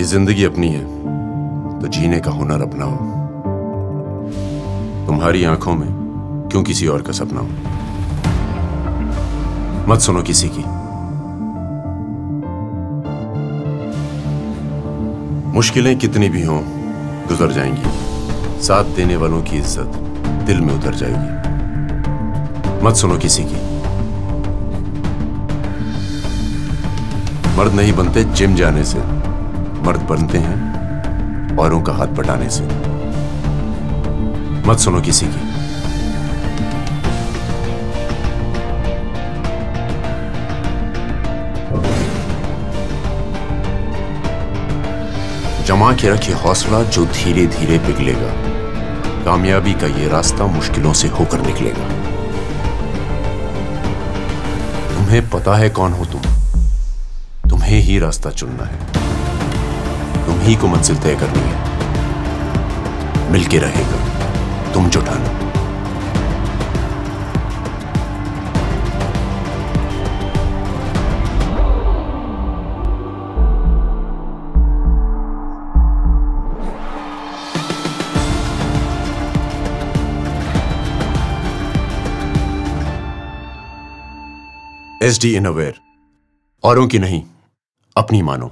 ये जिंदगी अपनी है तो जीने का हुनर अपनाओ। तुम्हारी आंखों में क्यों किसी और का सपना हो। मत सुनो किसी की। मुश्किलें कितनी भी हों गुजर जाएंगी। साथ देने वालों की इज्जत दिल में उतर जाएगी। मत सुनो किसी की। मर्द नहीं बनते जिम जाने से, मर्द बनते हैं औरों का हाथ बटाने से। मत सुनो किसी की। जमा के रखे हौसला जो धीरे धीरे पिघलेगा। कामयाबी का ये रास्ता मुश्किलों से होकर निकलेगा। तुम्हें पता है कौन हो तुम, तुम्हें ही रास्ता चुनना है, तुम ही को मंजिल तय करनी है। मिलके रहेगा तुम जुटाना। एसडी इनअवेयर, औरों की नहीं अपनी मानो।